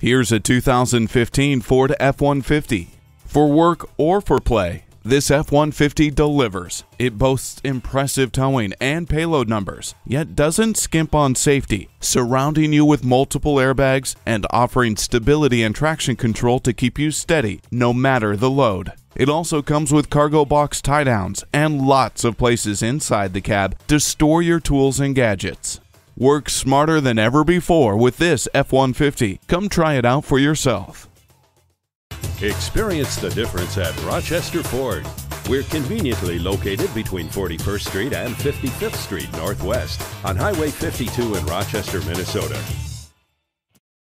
Here's a 2015 Ford F-150. For work or for play, this F-150 delivers. It boasts impressive towing and payload numbers, yet doesn't skimp on safety, surrounding you with multiple airbags and offering stability and traction control to keep you steady no matter the load. It also comes with cargo box tie-downs and lots of places inside the cab to store your tools and gadgets. Work smarter than ever before with this F-150. Come try it out for yourself. Experience the difference at Rochester Ford. We're conveniently located between 41st Street and 55th Street Northwest on Highway 52 in Rochester, Minnesota.